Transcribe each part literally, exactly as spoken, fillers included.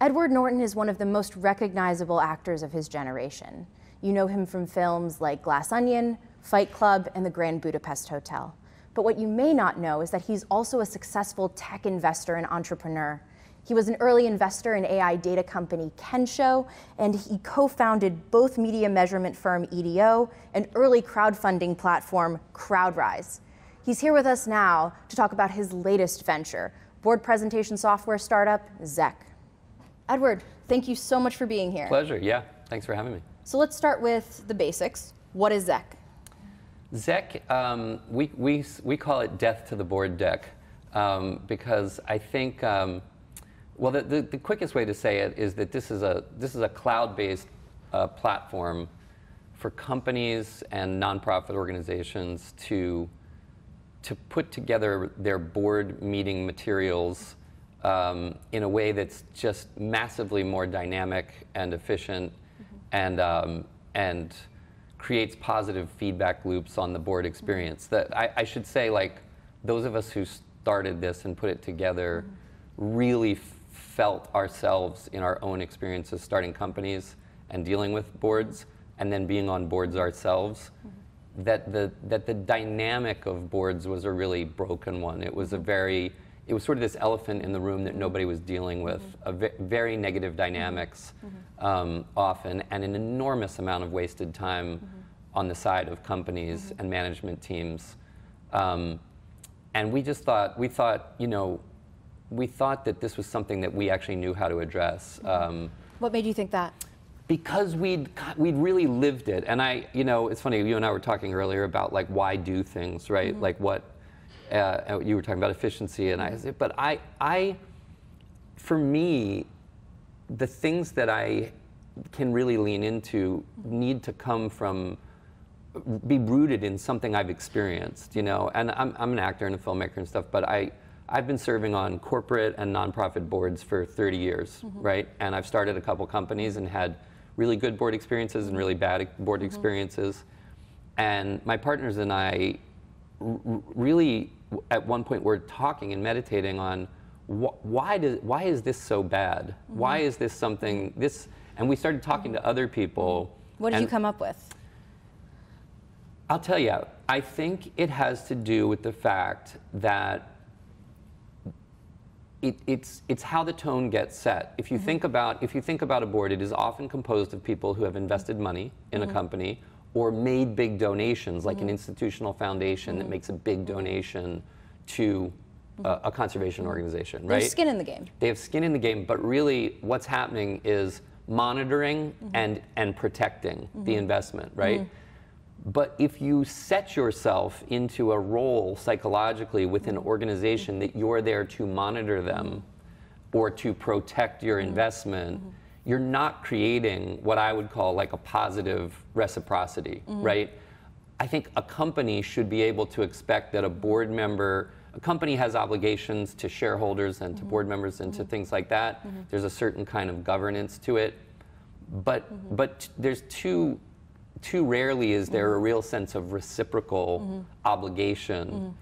Edward Norton is one of the most recognizable actors of his generation. You know him from films like Glass Onion, Fight Club, and the Grand Budapest Hotel. But what you may not know is that he's also a successful tech investor and entrepreneur. He was an early investor in A I data company Kensho, and he co-founded both media measurement firm E D O and early crowdfunding platform CrowdRise. He's here with us now to talk about his latest venture, board presentation software startup Zeck. Edward, thank you so much for being here. Pleasure, yeah. Thanks for having me. So let's start with the basics. What is Zeck? Zeck, um, we, we, we call it death to the board deck um, because I think, um, well, the, the, the quickest way to say it is that this is a, this is a cloud-based uh, platform for companies and nonprofit organizations to, to put together their board meeting materials Um, in a way that's just massively more dynamic and efficient, mm-hmm. and um, and creates positive feedback loops on the board experience. Mm-hmm. That I, I should say, like, those of us who started this and put it together, mm-hmm. really felt ourselves in our own experiences starting companies and dealing with boards, and then being on boards ourselves. Mm-hmm. That the that the dynamic of boards was a really broken one. It was a very It was sort of this elephant in the room that nobody was dealing with, mm-hmm. a ve very negative dynamics, mm-hmm. um, often, and an enormous amount of wasted time, mm-hmm. on the side of companies, mm-hmm. and management teams. Um, and we just thought, we thought, you know, we thought that this was something that we actually knew how to address. Mm-hmm. um, what made you think that? Because we'd, we'd really lived it. And I, you know, it's funny, you and I were talking earlier about, like, why do things, right? Mm-hmm. Like, what? Uh, you were talking about efficiency, and I said, but I, I, for me, the things that I can really lean into need to come from, be rooted in something I've experienced, you know. And I'm, I'm an actor and a filmmaker and stuff, but I, I've been serving on corporate and nonprofit boards for thirty years, mm-hmm. right? And I've started a couple companies and had really good board experiences and really bad board mm-hmm. experiences. And my partners and I really, at one point, we're talking and meditating on wh why does why is this so bad? Mm-hmm. Why is this something this? And we started talking mm-hmm. to other people. What did you come up with? I'll tell you. I think it has to do with the fact that it, it's it's how the tone gets set. If you mm-hmm. think about if you think about a board, it is often composed of people who have invested money in mm-hmm. a company, or made big donations, like mm-hmm. an institutional foundation mm-hmm. that makes a big donation to mm-hmm. a, a conservation organization, right? They have skin in the game. They have skin in the game, but really what's happening is monitoring mm-hmm. and, and protecting mm-hmm. the investment, right? Mm-hmm. But if you set yourself into a role psychologically with an organization mm-hmm. that you're there to monitor them or to protect your mm-hmm. investment, mm-hmm. you're not creating what I would call, like, a positive reciprocity, mm-hmm. right? I think a company should be able to expect that a board member, a company has obligations to shareholders and to mm-hmm. board members and mm-hmm. to things like that. Mm-hmm. There's a certain kind of governance to it. But, mm-hmm. but there's too, too rarely is there mm-hmm. a real sense of reciprocal mm-hmm. obligation mm-hmm.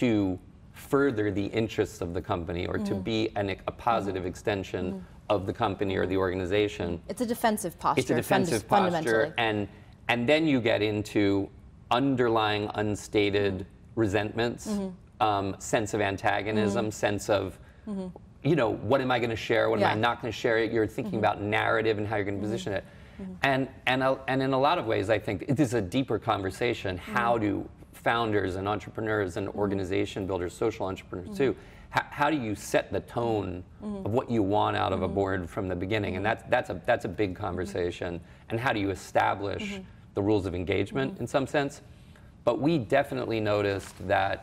to further the interests of the company or mm-hmm. to be an, a positive mm-hmm. extension mm-hmm. of the company or the organization. It's a defensive posture. It's a defensive fund posture, and and then you get into underlying unstated mm-hmm. resentments, mm-hmm. um, sense of antagonism, mm-hmm. sense of, mm-hmm. you know, what am I going to share? What yeah. am I not going to share? You're thinking mm-hmm. about narrative and how you're going to mm-hmm. position it, mm-hmm. and and I'll, and in a lot of ways, I think it is a deeper conversation. Mm-hmm. How do founders and entrepreneurs and mm-hmm. organization builders, social entrepreneurs mm-hmm. too? How do you set the tone mm-hmm. of what you want out of mm-hmm. a board from the beginning? And that's, that's, a, that's a big conversation. Mm-hmm. And how do you establish mm-hmm. the rules of engagement mm-hmm. in some sense? But we definitely noticed that,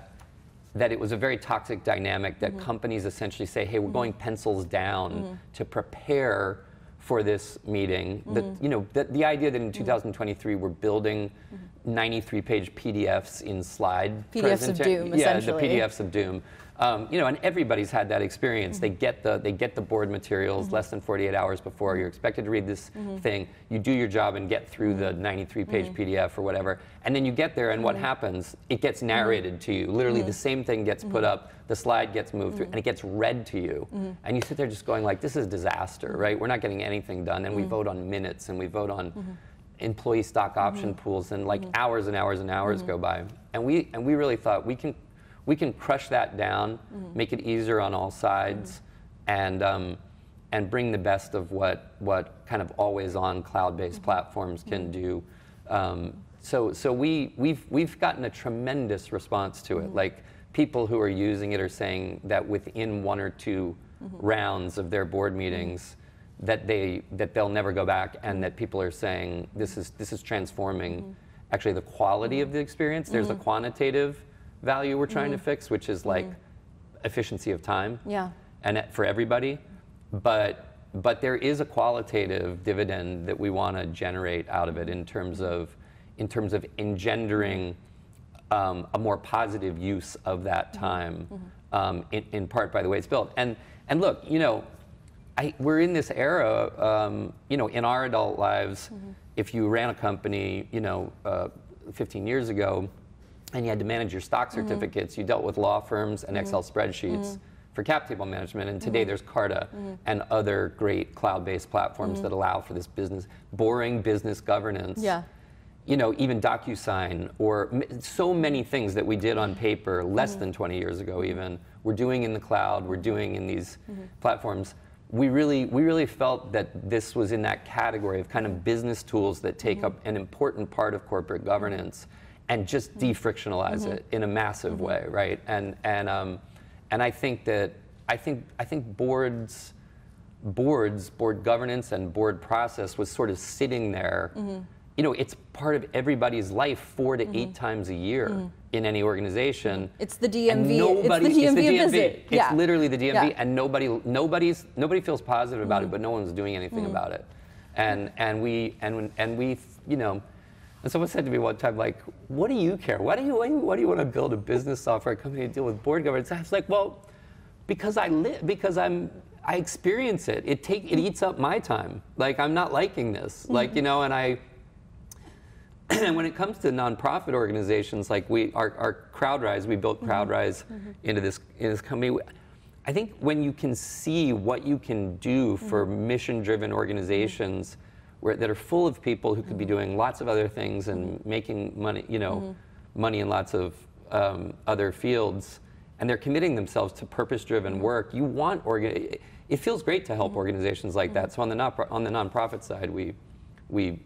that it was a very toxic dynamic that mm-hmm. companies essentially say, hey, we're mm-hmm. going pencils down mm-hmm. to prepare for this meeting. Mm-hmm. That, you know, that the idea that in two thousand twenty-three we're building ninety-three page P D Fs in slide. P D Fs of doom, yeah, essentially. Yeah, the P D Fs of doom. Um, you know, and everybody's had that experience. Mm-hmm. They get the they get the board materials mm-hmm. less than forty-eight hours before. You're expected to read this mm-hmm. thing. You do your job and get through the ninety-three page mm-hmm. P D F or whatever. And then you get there, and mm-hmm. what happens? It gets narrated mm-hmm. to you. Literally, mm-hmm. the same thing gets mm-hmm. put up. The slide gets moved mm-hmm. through, and it gets read to you. Mm-hmm. And you sit there just going like, this is disaster, right? We're not getting anything done. And mm-hmm. we vote on minutes, and we vote on mm-hmm. employee stock option mm-hmm. pools, and like mm-hmm. hours and hours and hours mm-hmm. go by. And we and we really thought we can. We can crush that down, mm-hmm. make it easier on all sides, mm-hmm. and um, and bring the best of what what kind of always-on cloud-based mm-hmm. platforms can mm-hmm. do. Um, so so we we've we've gotten a tremendous response to it. Mm-hmm. Like people who are using it are saying that within one or two mm-hmm. rounds of their board meetings, that they that they'll never go back, and that people are saying this is this is transforming. Mm-hmm. Actually, the quality mm-hmm. of the experience. There's mm-hmm. a quantitative value we're trying mm-hmm. to fix, which is like mm-hmm. efficiency of time, yeah, and for everybody, but but there is a qualitative dividend that we want to generate out of it in terms of in terms of engendering um, a more positive use of that time, mm-hmm. um, in, in part by the way it's built. And and look, you know, I we're in this era, um, you know, in our adult lives, mm-hmm. if you ran a company, you know, uh, fifteen years ago, and you had to manage your stock certificates, mm-hmm. you dealt with law firms and mm-hmm. Excel spreadsheets mm-hmm. for cap table management, and today mm-hmm. there's Carta mm-hmm. and other great cloud-based platforms mm-hmm. that allow for this business, boring business governance. Yeah. You know, even DocuSign, or so many things that we did on paper less mm-hmm. than twenty years ago even, we're doing in the cloud, we're doing in these mm-hmm. platforms. We really, we really felt that this was in that category of kind of business tools that take mm-hmm. up an important part of corporate governance, and just de-frictionalize mm-hmm. it in a massive mm-hmm. way, right? And and um, and I think that I think I think boards, boards, board governance and board process was sort of sitting there. Mm-hmm. You know, it's part of everybody's life four to mm-hmm. eight times a year mm-hmm. in any organization. It's the D M V. Nobody, it's the D M V, it's the D M V visit. It's yeah. literally the D M V, yeah. and nobody nobody's nobody feels positive about mm-hmm. it, but no one's doing anything mm-hmm. about it. And and we and and we you know. And someone said to me one time, like, what do you care? Why do you, why do you, why do you want to build a business software company to deal with board governance? I was like, well, because I live, because I'm, I experience it. It take, it eats up my time. Like, I'm not liking this. Mm-hmm. Like, you know, and I, and when it comes to nonprofit organizations, like we, our, our CrowdRise, we built CrowdRise mm-hmm. into this, in this company. I think when you can see what you can do for mm-hmm. mission-driven organizations, where, that are full of people who could be doing lots of other things and making money, you know, mm-hmm. money in lots of um, other fields, and they're committing themselves to purpose-driven work. You want organ. It feels great to help mm-hmm. organizations like mm-hmm. that. So on the non on the nonprofit side, we we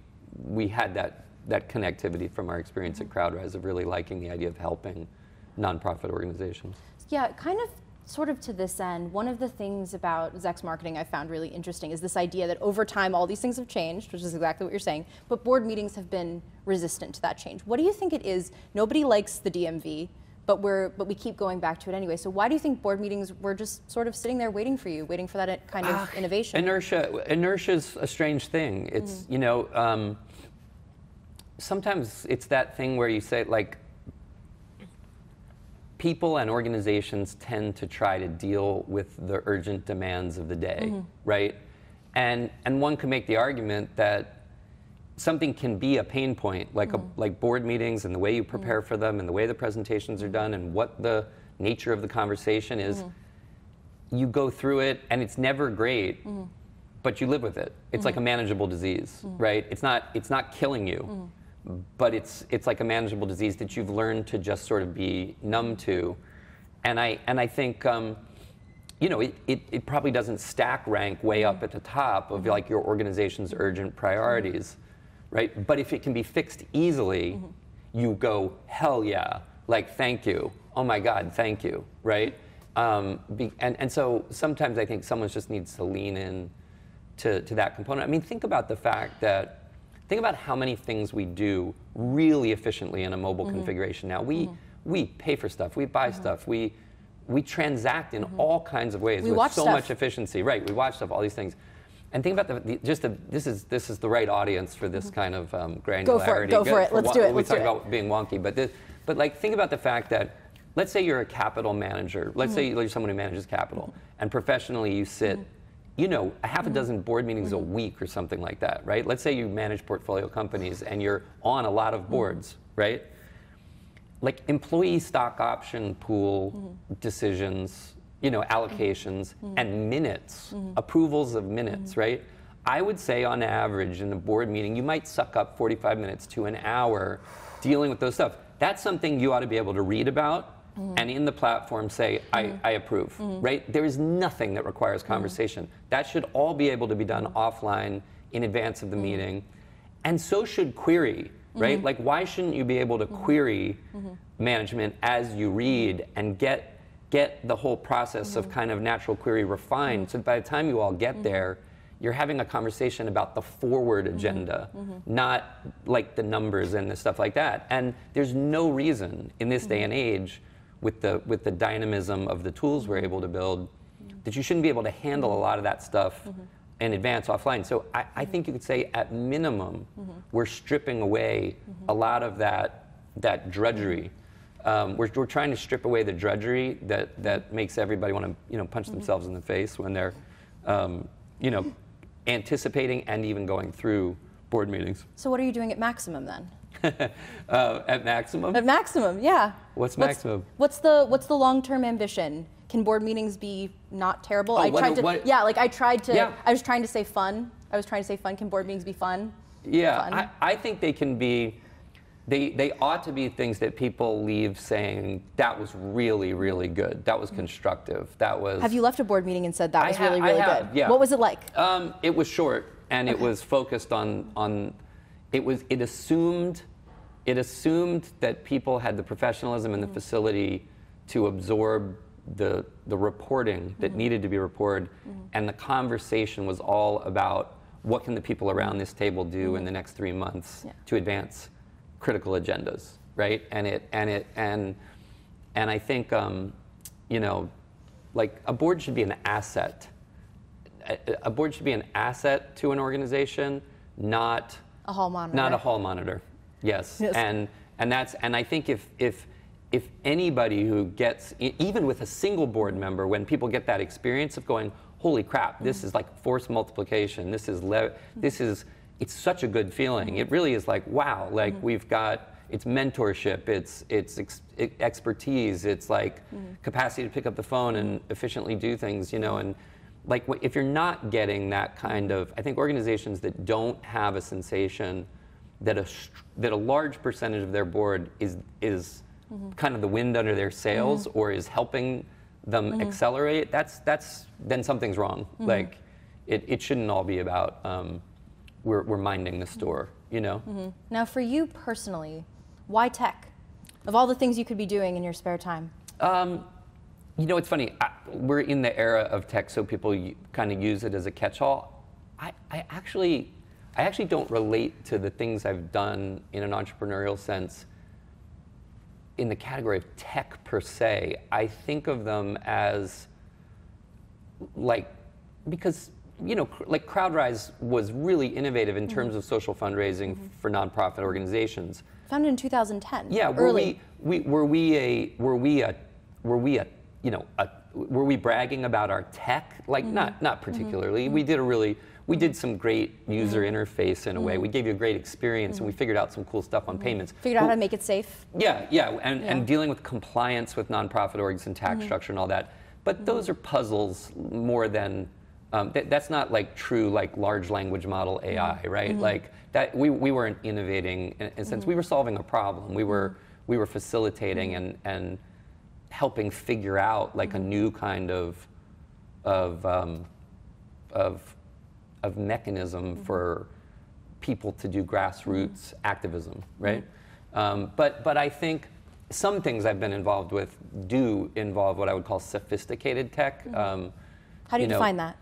we had that that connectivity from our experience mm-hmm. at CrowdRise of really liking the idea of helping nonprofit organizations. Yeah, kind of. Sort of to this end, one of the things about Zeck's marketing I found really interesting is this idea that over time all these things have changed, which is exactly what you're saying, but board meetings have been resistant to that change. What do you think it is? Nobody likes the D M V, but we're but we keep going back to it anyway. So why do you think board meetings were just sort of sitting there waiting for you, waiting for that kind of uh, innovation? Inertia. Inertia's a strange thing. It's mm-hmm. you know um, sometimes it's that thing where you say like. People and organizations tend to try to deal with the urgent demands of the day, mm-hmm. right? And and one could make the argument that something can be a pain point, like mm-hmm. a, like board meetings and the way you prepare mm-hmm. for them and the way the presentations are done and what the nature of the conversation is. Mm-hmm. You go through it and it's never great, mm-hmm. but you live with it. It's mm-hmm. like a manageable disease, mm-hmm. right? It's not it's not killing you. Mm-hmm. But it's it's like a manageable disease that you've learned to just sort of be numb to, and I and I think um, you know it, it it probably doesn't stack rank way up at the top of like your organization's urgent priorities, right? But if it can be fixed easily, mm-hmm. you go hell yeah, like thank you, oh my God, thank you, right? Um, be, and and so sometimes I think someone just needs to lean in to to that component. I mean, think about the fact that. Think about how many things we do really efficiently in a mobile mm-hmm. configuration now. We mm-hmm. we pay for stuff, we buy mm-hmm. stuff, we we transact in mm-hmm. all kinds of ways we with watch so stuff. much efficiency. Right, we watch stuff, all these things. And think about the, the just the, this is this is the right audience for this mm-hmm. kind of um, granularity. Go for it, go, go for it, for let's do it. We let's talk about it. being wonky, but this, but like think about the fact that let's say you're a capital manager. Let's mm-hmm. say you're someone who manages capital, and professionally you sit, mm-hmm. you know, a half mm-hmm. a dozen board meetings mm-hmm. a week or something like that, right? Let's say you manage portfolio companies and you're on a lot of boards, mm-hmm. right? Like employee stock option pool mm-hmm. decisions, you know, allocations, mm-hmm. and minutes, mm-hmm. approvals of minutes, mm-hmm. right? I would say on average in a board meeting, you might suck up forty-five minutes to an hour dealing with those stuff. That's something you ought to be able to read about mm-hmm. and in the platform say, I, mm-hmm. I approve, mm-hmm. right? There is nothing that requires conversation. Mm-hmm. That should all be able to be done offline in advance of the mm-hmm. meeting. And so should query, right? Mm-hmm. Like why shouldn't you be able to query mm-hmm. management as you read and get get the whole process mm-hmm. of kind of natural query refined. So by the time you all get mm-hmm. there, you're having a conversation about the forward agenda, mm-hmm. not like the numbers and the stuff like that. And there's no reason in this mm-hmm. day and age, with the with the dynamism of the tools we're able to build, mm-hmm. that you shouldn't be able to handle a lot of that stuff mm-hmm. in advance offline. So I, I think you could say at minimum, mm-hmm. we're stripping away mm-hmm. a lot of that, that drudgery. Um, we're, we're trying to strip away the drudgery that, that makes everybody want to, you know, punch mm-hmm. themselves in the face when they're, um, you know, anticipating and even going through board meetings. So what are you doing at maximum then? uh, at maximum? At maximum, yeah. What's maximum? What's, what's the what's the long-term ambition? Can board meetings be not terrible? Oh, I what, tried to what? Yeah, like I tried to yeah. I was trying to say fun. I was trying to say fun. Can board meetings be fun? Yeah. Fun. I, I think they can be they they ought to be things that people leave saying that was really, really good. That was constructive. That was. Have you left a board meeting and said that was I really, really have, good? Yeah. What was it like? Um, it was short and okay. it was focused on on it was it assumed it assumed that people had the professionalism and the mm-hmm. facility to absorb the the reporting that mm-hmm. needed to be reported mm-hmm. and the conversation was all about what can the people around this table do mm-hmm. in the next three months yeah. to advance critical agendas, right? And it and it and and I think um, you know, like a board should be an asset. A, a board should be an asset to an organization, not a hall monitor. Not a hall monitor. Yes. yes. And and that's and I think if if if anybody who gets even with a single board member, when people get that experience of going, holy crap, this mm-hmm. is like force multiplication. This is le- mm-hmm. this is. It's such a good feeling. It really is like, wow, like mm-hmm. we've got, it's mentorship, it's it's ex- expertise, it's like mm-hmm. capacity to pick up the phone and efficiently do things, you know, and like if you're not getting that kind of, I think organizations that don't have a sensation that a, that a large percentage of their board is, is mm-hmm. kind of the wind under their sails mm-hmm. or is helping them mm-hmm. accelerate, that's, that's, then something's wrong. Mm-hmm. Like it, it shouldn't all be about, um, We're, we're minding the store, you know? Mm-hmm. Now for you personally, why tech? Of all the things you could be doing in your spare time? Um, you know, it's funny, I, we're in the era of tech, so people y- kind of use it as a catch-all. I, I actually I actually don't relate to the things I've done in an entrepreneurial sense in the category of tech per se. I think of them as like, because you know, like CrowdRise was really innovative in terms mm-hmm. of social fundraising mm-hmm. for nonprofit organizations. Founded in two thousand ten. Yeah, were early. we, we were we a were we a were we a you know a, were we bragging about our tech? Like mm-hmm. not not particularly. Mm-hmm. We did a really we did some great user mm-hmm. interface in a mm-hmm. way. We gave you a great experience, mm-hmm. and we figured out some cool stuff on mm-hmm. payments. Figured out well, how to make it safe. Yeah, yeah, and yeah. and dealing with compliance with nonprofit orgs and tax mm-hmm. structure and all that. But mm-hmm. those are puzzles more than. Um, that, that's not like true like large language model A I, right? Mm-hmm. Like that we, we weren't innovating in, in a sense. Mm-hmm. We were solving a problem. We were we were facilitating mm-hmm. and and helping figure out like a new kind of of um, of of mechanism mm-hmm. for people to do grassroots mm-hmm. activism, right? Mm-hmm. Um, but but I think some things I've been involved with do involve what I would call sophisticated tech. Mm-hmm. Um, How do you, you know, define that?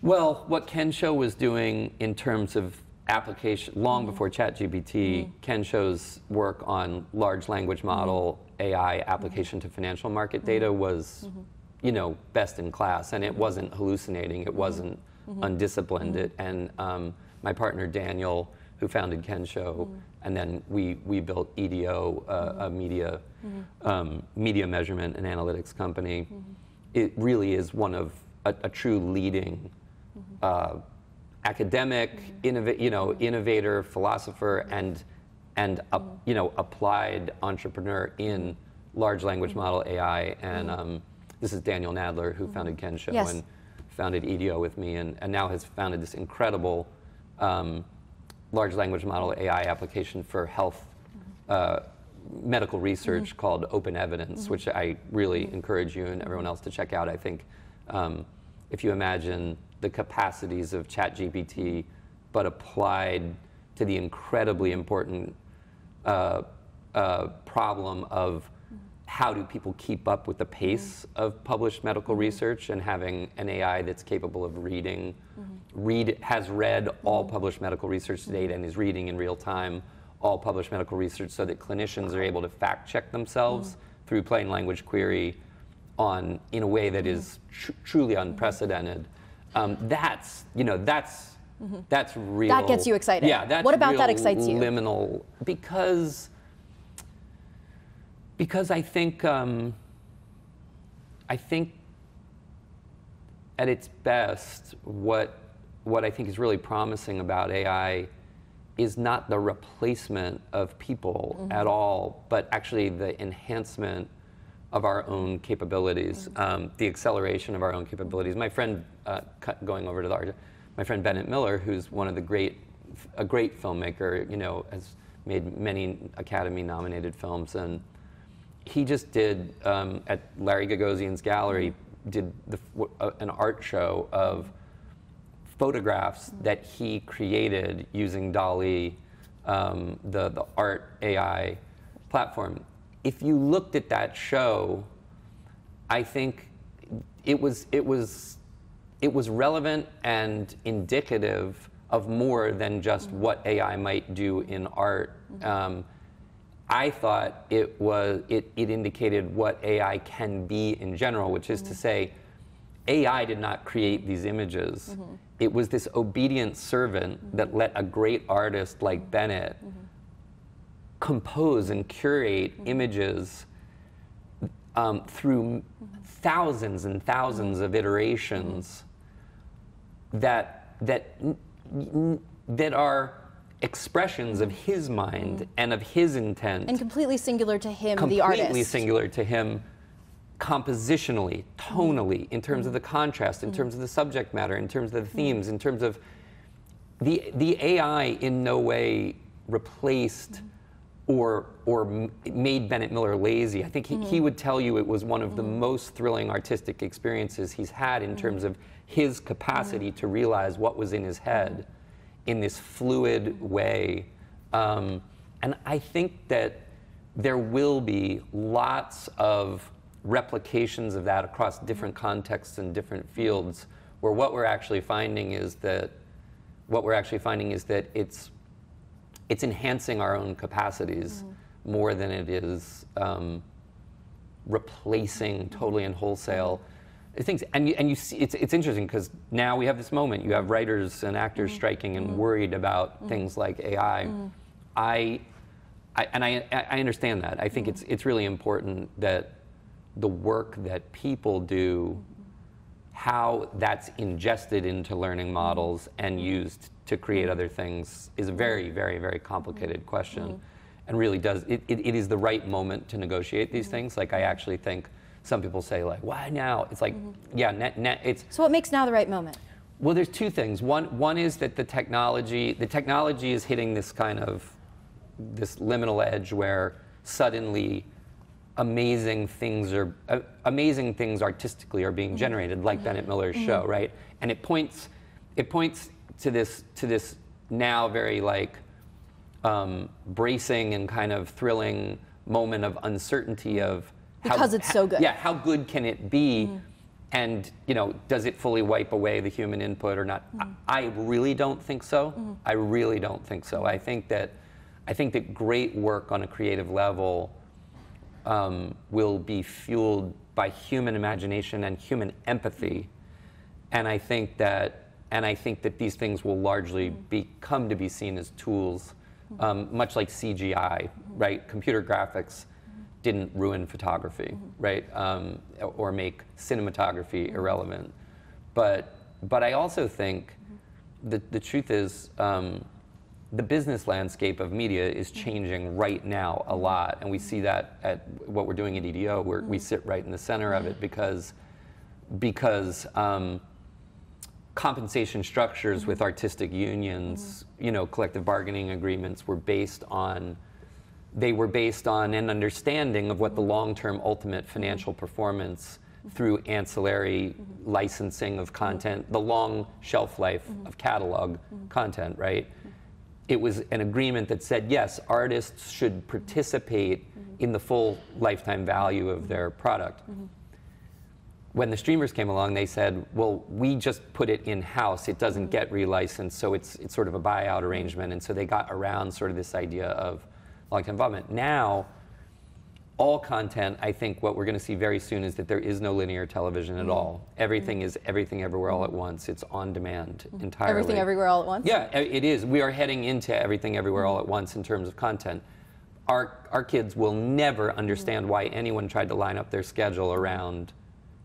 Well, what Kensho was doing in terms of application, long mm-hmm. before ChatGPT, mm-hmm. Kensho's work on large language model mm-hmm. A I application mm-hmm. to financial market data mm-hmm. was, mm-hmm. you know, best in class. And it mm-hmm. wasn't hallucinating. It wasn't mm-hmm. undisciplined. Mm-hmm. It, and um, my partner, Daniel who founded Kensho, mm. and then we we built E D O, uh, mm. a media mm-hmm. um, media measurement and analytics company. Mm-hmm. It really is one of a, a true leading mm-hmm. uh, academic, mm-hmm. innov you know, innovator, philosopher, and and mm-hmm. uh, you know, applied entrepreneur in large language mm-hmm. model A I. And mm-hmm. um, this is Daniel Nadler, who mm-hmm. founded Kensho yes. and founded E D O with me, and, and now has founded this incredible um, large language model A I application for health uh, medical research mm-hmm. called Open Evidence, mm-hmm. which I really mm-hmm. encourage you and everyone else to check out. I think um, if you imagine the capacities of ChatGPT, but applied to the incredibly important uh, uh, problem of how do people keep up with the pace mm-hmm. of published medical research, and having an A I that's capable of reading, mm-hmm. read has read all mm-hmm. published medical research to date and is reading in real time all published medical research, so that clinicians are able to fact check themselves mm-hmm. through plain language query on in a way that mm-hmm. is tr truly unprecedented. Um, that's you know that's mm-hmm. that's real. That gets you excited. Yeah. That's what about real that excites you? Liminal, because. Because I think, um, I think at its best, what, what I think is really promising about A I is not the replacement of people mm-hmm. at all, but actually the enhancement of our own capabilities, mm-hmm. um, the acceleration of our own capabilities. My friend, uh, going over to the art, my friend Bennett Miller, who's one of the great, a great filmmaker, you know, has made many Academy-nominated films, and he just did, um, at Larry Gagosian's gallery, did the, uh, an art show of photographs mm-hmm. that he created using DALL-E, um, the, the art A I platform. If you looked at that show, I think it was, it was, it was relevant and indicative of more than just mm-hmm. what A I might do in art. Mm-hmm. um, I thought it was it, it indicated what A I can be in general, which is mm-hmm. to say, A I did not create these images. Mm-hmm. It was this obedient servant mm-hmm. that let a great artist like Bennett mm-hmm. compose and curate mm-hmm. images um, through mm-hmm. thousands and thousands of iterations mm-hmm. that that that are expressions of his mind mm. and of his intent. And completely singular to him, completely the artist. Completely singular to him, compositionally, tonally, mm. in terms mm. of the contrast, in mm. terms of the subject matter, in terms of the themes, mm. in terms of... The, the A I in no way replaced mm. or, or made Bennett Miller lazy. I think he, mm. he would tell you it was one of mm. the most thrilling artistic experiences he's had in mm. terms of his capacity mm. to realize what was in his head in this fluid way. Um, and I think that there will be lots of replications of that across different contexts and different fields, where what we're actually finding is that, what we're actually finding is that it's, it's enhancing our own capacities mm-hmm. more than it is um, replacing mm-hmm. totally and wholesale things. And you, and you see, it's, it's interesting, because now we have this moment. You have writers and actors mm-hmm. striking and mm-hmm. worried about mm-hmm. things like A I. Mm-hmm. I, I, and I, I understand that. I think mm-hmm. it's, it's really important that the work that people do, how that's ingested into learning models and used to create other things, is a very, very, very complicated mm-hmm. question. Mm-hmm. And really does, it, it, it is the right moment to negotiate these mm-hmm. things. Like, I actually think some people say, like, why now? It's like, mm-hmm. yeah, net, net, it's... So what makes now the right moment? Well, there's two things. One, one is that the technology, the technology is hitting this kind of, this liminal edge where suddenly amazing things are, uh, amazing things artistically are being mm-hmm. generated, like mm-hmm. Bennett Miller's mm-hmm. show, right? And it points, it points to this, to this now very, like, um, bracing and kind of thrilling moment of uncertainty of, because how, it's so good. Yeah, how good can it be? Mm. And, you know, does it fully wipe away the human input or not? Mm. I, I really don't think so. Mm. I really don't think so. I think that, I think that great work on a creative level um, will be fueled by human imagination and human empathy. And I think that And I think that these things will largely be, come to be seen as tools, um, much like C G I, right? Computer graphics didn't ruin photography, right? Um, or make cinematography irrelevant. But, but I also think that the truth is, um, the business landscape of media is changing right now a lot. And we see that at what we're doing at E D O, where we sit right in the center of it, because, because um, compensation structures with artistic unions, you know, collective bargaining agreements were based on, they were based on an understanding of what the long-term ultimate financial performance through ancillary licensing of content, the long shelf life of catalog content, right? It was an agreement that said, yes, artists should participate mm-hmm. in the full lifetime value of their product. Mm-hmm. When the streamers came along, they said, well, we just put it in-house. It doesn't mm-hmm. get relicensed, so it's, it's sort of a buyout arrangement. And so they got around sort of this idea of long-term involvement. Now, all content, I think what we're going to see very soon is that there is no linear television at mm-hmm. all. Everything mm-hmm. is everything everywhere all at once. It's on demand mm-hmm. entirely. Everything everywhere all at once? Yeah, it is. We are heading into everything everywhere mm-hmm. all at once in terms of content. Our, our kids will never understand mm-hmm. why anyone tried to line up their schedule around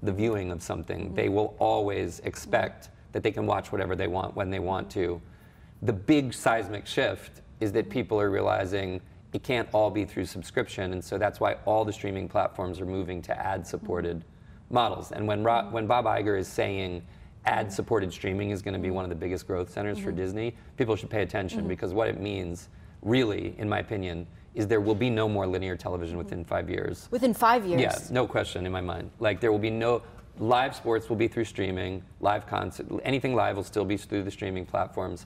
the viewing of something. Mm-hmm. They will always expect mm-hmm. that they can watch whatever they want when they want to. The big seismic shift is that people are realizing it can't all be through subscription, and so that's why all the streaming platforms are moving to ad-supported mm-hmm. models. And when, Ro- when Bob Iger is saying ad-supported streaming is going to be one of the biggest growth centers mm-hmm. for Disney, people should pay attention mm-hmm. because what it means, really, in my opinion, is there will be no more linear television within five years. Within five years? Yeah, no question in my mind. Like, there will be no... Live sports will be through streaming, live concert... Anything live will still be through the streaming platforms.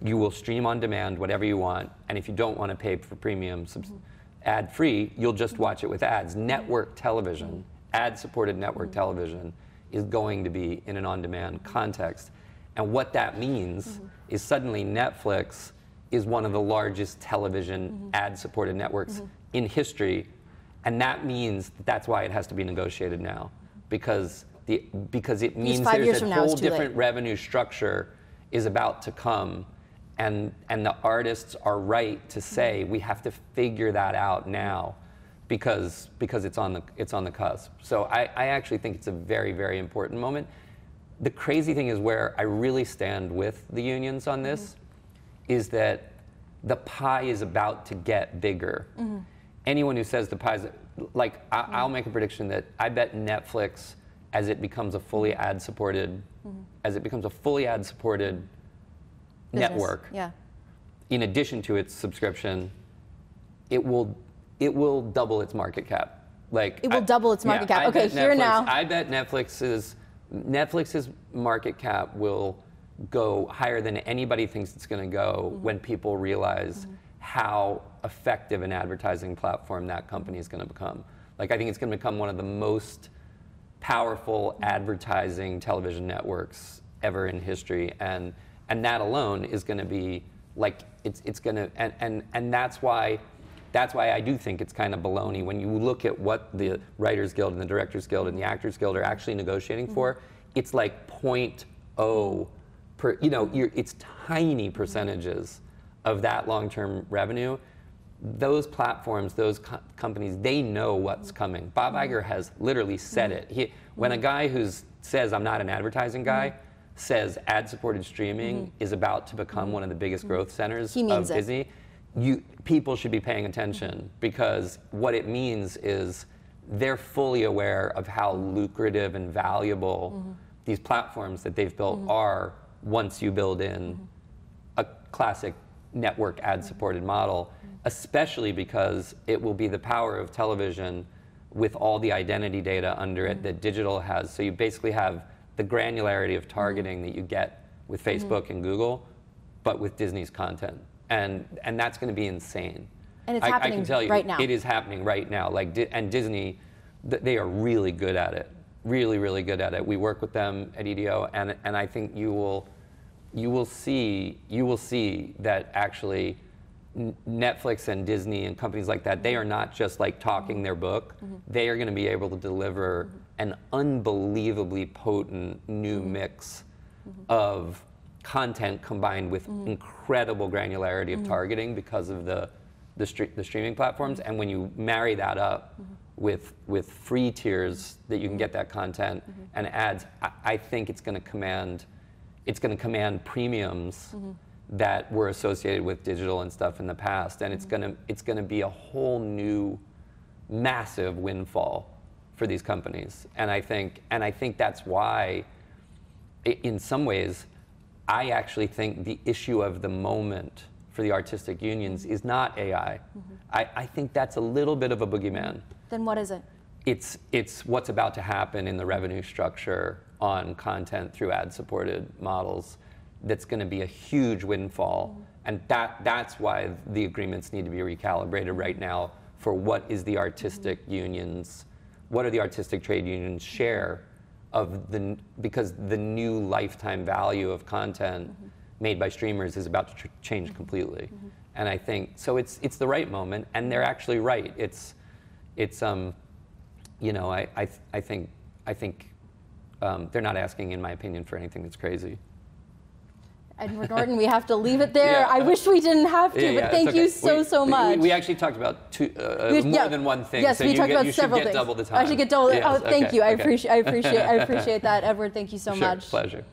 You will stream on demand whatever you want, and if you don't want to pay for premium subs- ad-free, you'll just watch it with ads. Network television, ad-supported network television, is going to be in an on-demand context. And what that means is suddenly Netflix is one of the largest television ad-supported networks in history, and that means that's why it has to be negotiated now, because the because it means there's a whole different revenue structure is about to come. And, and the artists are right to say we have to figure that out now, because because it's on the it's on the cusp. So I, I actually think it's a very, very important moment. The crazy thing is where I really stand with the unions on this mm-hmm. is that the pie is about to get bigger. Mm-hmm. Anyone who says the pie's like I, mm-hmm. I'll make a prediction that I bet Netflix, as it becomes a fully ad-supported, mm-hmm. as it becomes a fully ad-supported. Business. Network, yeah. In addition to its subscription, it will it will double its market cap. Like it will I, double its market yeah, cap. I okay, here Netflix, now. I bet Netflix's Netflix's market cap will go higher than anybody thinks it's going to go mm-hmm. when people realize mm-hmm. how effective an advertising platform that company is going to become. Like I think it's going to become one of the most powerful mm-hmm. advertising television networks ever in history, and. And that alone is going to be like it's it's going to and, and and that's why that's why I do think it's kind of baloney when you look at what the Writers Guild and the Directors Guild and the Actors Guild are actually negotiating mm-hmm. for. It's like point oh per you know you're, it's tiny percentages of that long-term revenue. Those platforms, those co- companies, they know what's coming. Bob Iger has literally said mm-hmm. it. He, when a guy who says I'm not an advertising guy. Mm-hmm. says ad-supported streaming mm-hmm. is about to become one of the biggest mm-hmm. growth centers of Disney, it. You people should be paying attention mm-hmm. because what it means is they're fully aware of how lucrative and valuable mm-hmm. these platforms that they've built mm-hmm. are once you build in mm-hmm. a classic network ad-supported mm-hmm. model, mm-hmm. especially because it will be the power of television with all the identity data under it mm-hmm. that digital has. So you basically have the granularity of targeting that you get with Facebook mm-hmm. and Google, but with Disney's content. And and that's going to be insane. And it's I, happening I can tell you, right now. It is happening right now. Like And Disney, they are really good at it. Really, really good at it. We work with them at E D O, and and I think you will you will see you will see that actually Netflix and Disney and companies like that, they are not just like talking their book. Mm-hmm. They are going to be able to deliver mm-hmm. an unbelievably potent new mm-hmm. mix mm-hmm. of content combined with mm-hmm. incredible granularity of mm-hmm. targeting because of the the, stre the streaming platforms. And when you marry that up mm-hmm. with with free tiers that you can get that content mm-hmm. and ads, I, I think it's going to command it's going to command premiums mm-hmm. that were associated with digital and stuff in the past, and it's mm-hmm. going to it's going to be a whole new massive windfall for these companies. And I think and I think that's why, in some ways, I actually think the issue of the moment for the artistic unions is not A I. Mm-hmm. I, I think that's a little bit of a boogeyman. Then what is it? It's, it's what's about to happen in the revenue structure on content through ad-supported models that's going to be a huge windfall. Mm-hmm. And that, that's why the agreements need to be recalibrated right now for what is the artistic mm-hmm. unions, what are the artistic trade unions' share of the, because the new lifetime value of content mm-hmm. made by streamers is about to tr change completely. Mm-hmm. And I think, so it's, it's the right moment, and they're actually right. It's, it's um, you know, I, I, th I think, I think um, they're not asking, in my opinion, for anything that's crazy. Edward Norton, we have to leave it there. Yeah. I wish we didn't have to, yeah, yeah, but thank okay. you so, we, so much. We, we actually talked about two, uh, we, more yeah. than one thing. Yes, so we you talked get, about you several things. You should get things. double the time. I should get double yes, oh, okay, Thank you. Okay. I, appreciate, I, appreciate, I appreciate that, Edward. Thank you so sure, much. Pleasure.